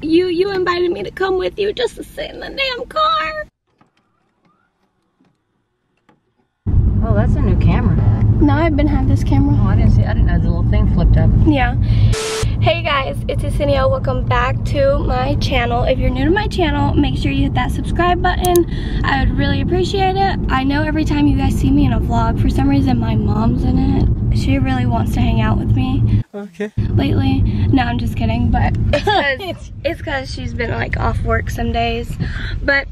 You invited me to come with you just to sit in the damn car. Oh, that's a new camera. No, I've been having this camera. Oh, I didn't know the little thing flipped up. Yeah. Hey guys, it's Yesenia. Welcome back to my channel. If you're new to my channel, make sure you hit that subscribe button. I would really appreciate it. I know every time you guys see me in a vlog, for some reason my mom's in it. She really wants to hang out with me. Okay. Lately. No, I'm just kidding, but it's because she's been like off work some days. But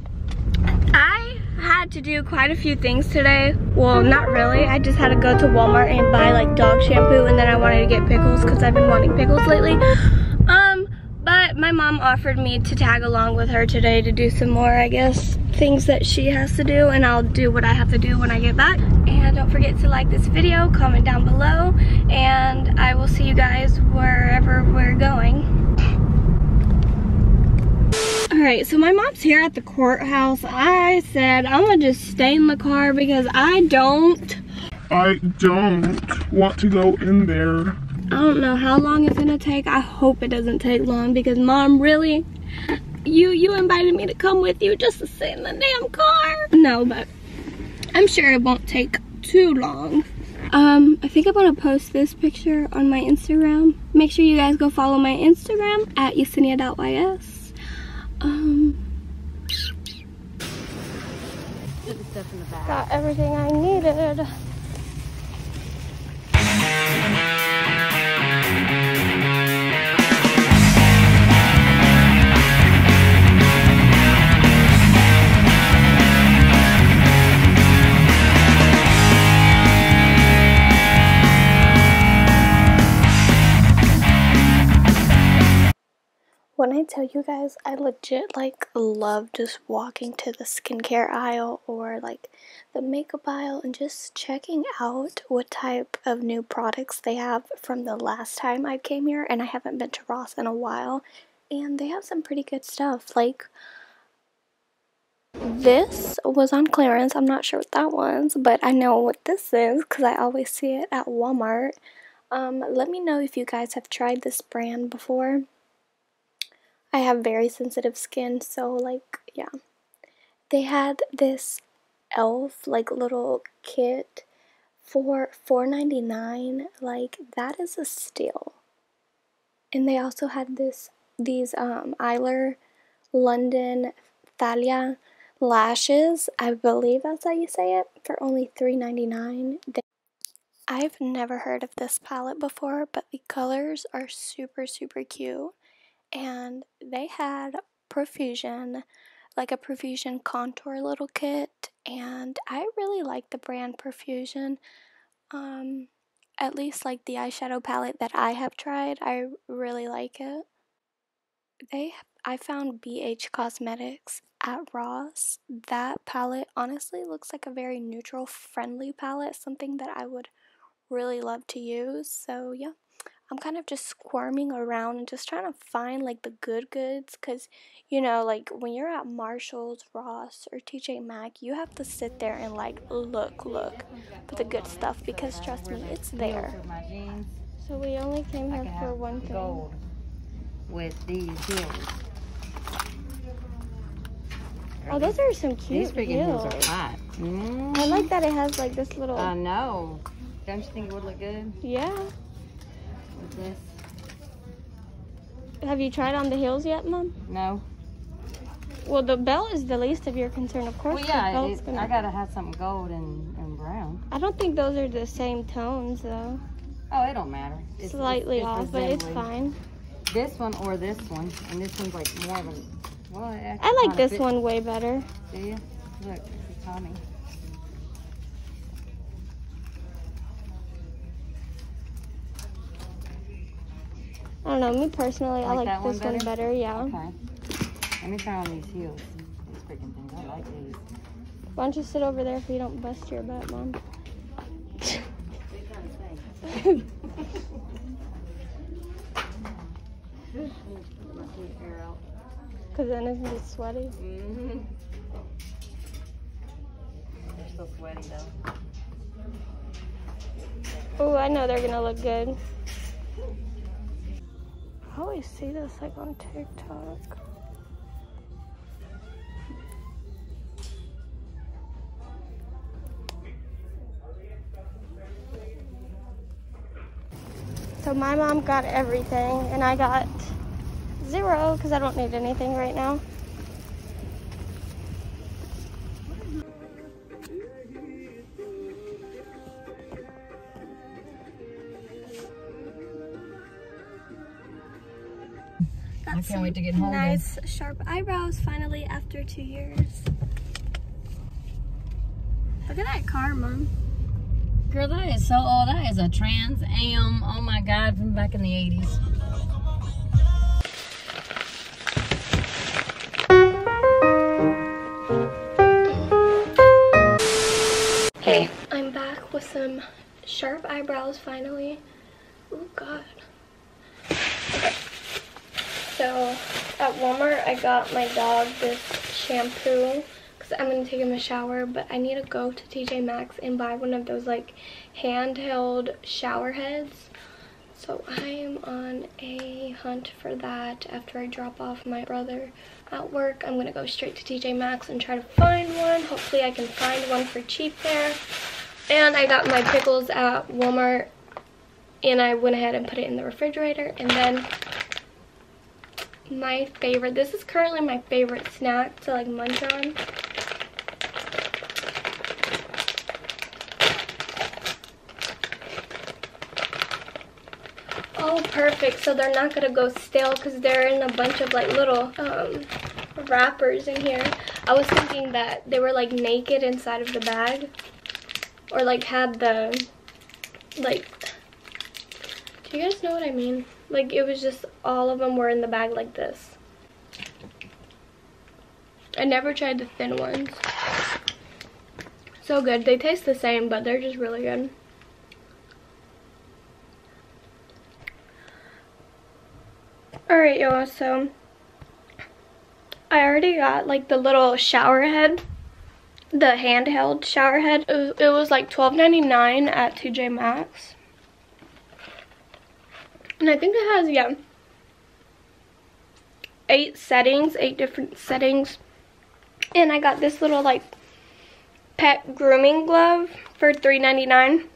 I had to do quite a few things today. Well, not really. I just had to go to Walmart and buy like dog shampoo, and then I wanted to get pickles because I've been wanting pickles lately. But my mom offered me to tag along with her today to do some more, I guess, things that she has to do, and I'll do what I have to do when I get back. And don't forget to like this video, comment down below, and I will see you guys wherever we're going. Alright, so my mom's here at the courthouse. I said I'm gonna just stay in the car because I don't want to go in there. I don't know how long it's gonna take. I hope it doesn't take long because Mom, really, you invited me to come with you just to sit in the damn car. No, but I'm sure it won't take too long. I think I'm gonna post this picture on my Instagram. Make sure you guys go follow my Instagram at yesenia.ys. Stuff in the back. Got everything I needed. When I tell you guys, I legit like love just walking to the skincare aisle or like the makeup aisle and just checking out what type of new products they have from the last time I came here. And I haven't been to Ross in a while, and they have some pretty good stuff. Like this was on clearance. I'm not sure what that was, but I know what this is because I always see it at Walmart. Let me know if you guys have tried this brand before. I have very sensitive skin, so like, yeah. They had this ELF like little kit for $4.99. Like, that is a steal. And they also had these Eylure London Thalia lashes, I believe that's how you say it, for only $3.99. I've never heard of this palette before, but the colors are super cute. And they had Profusion, like a Profusion contour little kit, and I really like the brand Profusion. At least like the eyeshadow palette that I have tried, I really like it. I found BH Cosmetics at Ross. That palette honestly looks like a very neutral, friendly palette, something that I would really love to use. So yeah, I'm kind of just squirming around and just trying to find like the good goods, because you know, like when you're at Marshall's, Ross, or TJ Maxx, you have to sit there and like look for the good stuff, because trust me, it's there. So we only came here for one thing. With these heels. Oh, those are some cute heels. These freaking heels are hot. Mm. I like that it has like this little. I know. Don't you think it would look good? Yeah. With this. Have you tried on the heels yet, Mom? No. Well, the belt is the least of your concern, of course. Well, yeah, I gotta have something gold and brown. I don't think those are the same tones, though. Oh, it don't matter. It's slightly off, but it's fine. This one or this one, and this one's like more of a. Well, I like this one way better. Do you? Look, it's Tommy. I don't know, me personally, I like this one better, yeah. Okay. Let me try on these heels. These freaking things, I like these. Why don't you sit over there if you don't bust your butt, Mom? Because then it's gonna be sweaty. Mm-hmm. They're still sweaty, though. Oh, I know they're gonna look good. I always see this like on TikTok. So my mom got everything and I got zero because I don't need anything right now. I can't wait to get home. Nice sharp eyebrows finally after 2 years. Look at that car, Mom. Girl, that is so old. That is a Trans Am. Oh my God, from back in the 80s. Hey, I'm back with some sharp eyebrows finally. Oh God. So at Walmart, I got my dog this shampoo because I'm going to take him a shower, but I need to go to TJ Maxx and buy one of those like handheld shower heads. So I am on a hunt for that after I drop off my brother at work. I'm going to go straight to TJ Maxx and try to find one. Hopefully I can find one for cheap there. And I got my pickles at Walmart and I went ahead and put it in the refrigerator. And then my favorite, this is currently my favorite snack to like munch on. Oh, perfect. So they're not gonna go stale because they're in a bunch of like little wrappers in here. I was thinking that they were like naked inside of the bag or like had the like, do you guys know what I mean? Like, it was just all of them were in the bag like this. I never tried the thin ones. So good. They taste the same, but they're just really good. Alright, y'all. So, I already got, like, the little shower head. The handheld shower head. It was, like, $12.99 at TJ Maxx. And I think it has, yeah, 8 different settings. And I got this little, like, pet grooming glove for $3.99.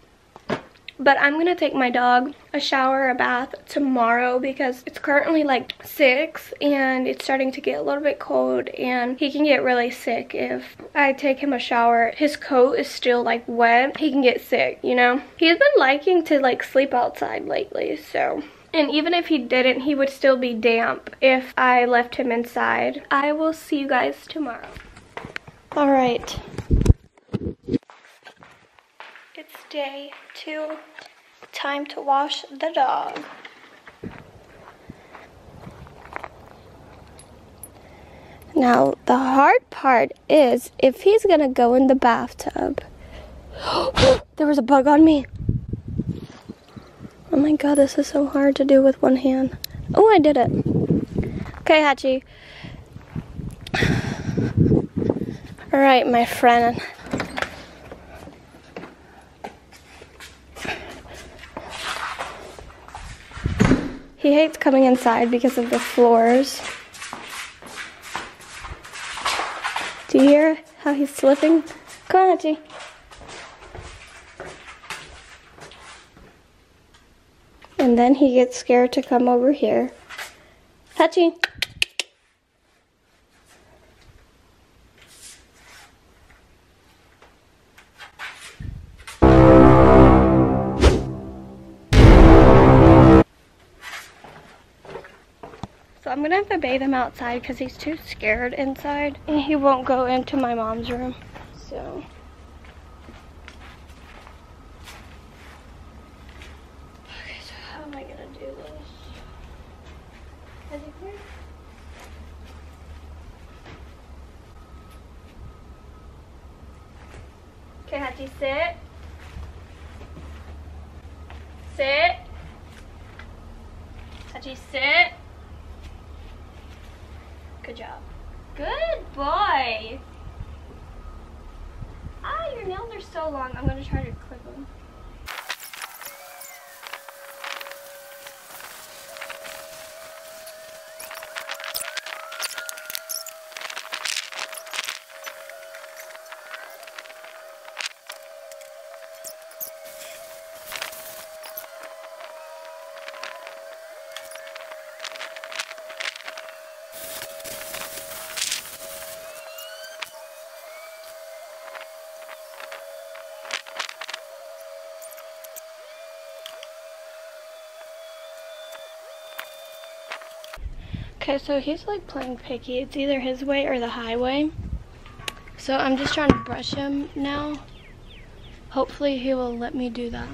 But I'm going to take my dog a shower, a bath tomorrow because it's currently, like, 6. And it's starting to get a little bit cold. And he can get really sick if I take him a shower. His coat is still, like, wet. He can get sick, you know. He's been liking to, like, sleep outside lately, so. And even if he didn't, he would still be damp if I left him inside. I will see you guys tomorrow. All right. It's day 2. Time to wash the dog. Now, the hard part is if he's gonna go in the bathtub. There was a bug on me. Oh my God, this is so hard to do with one hand. Oh, I did it. Okay, Hachi. All right, my friend. He hates coming inside because of the floors. Do you hear how he's slipping? Come on, Hachi. And then he gets scared to come over here. Hachi. I'm gonna have to bathe him outside because he's too scared inside and he won't go into my mom's room. So okay, so how am I gonna do this? Is he here? Okay, Hachi, sit. Sit. Hachi, sit. Good job. Good boy. Ah, your nails are so long. I'm going to try to clip them. Okay, so he's like playing picky. It's either his way or the highway. So I'm just trying to brush him now. Hopefully he will let me do that.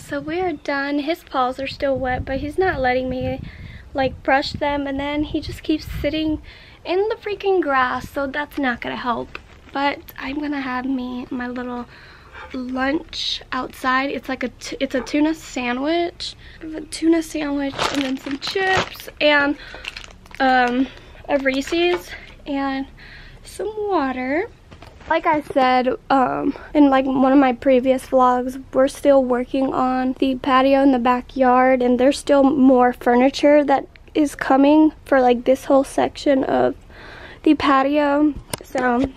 So we are done. His paws are still wet, but he's not letting me like brush them, and then he just keeps sitting in the freaking grass, so that's not gonna help. But I'm gonna have my little lunch outside. It's like it's a tuna sandwich. I have a tuna sandwich and then some chips and a Reese's and some water. Like I said in like one of my previous vlogs, we're still working on the patio in the backyard, and there's still more furniture that is coming for like this whole section of the patio. So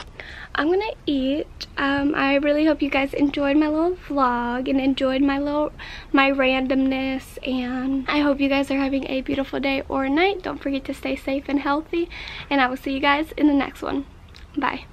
I'm gonna eat. I really hope you guys enjoyed my little vlog and enjoyed my randomness, and I hope you guys are having a beautiful day or night. Don't forget to stay safe and healthy, and I will see you guys in the next one. Bye.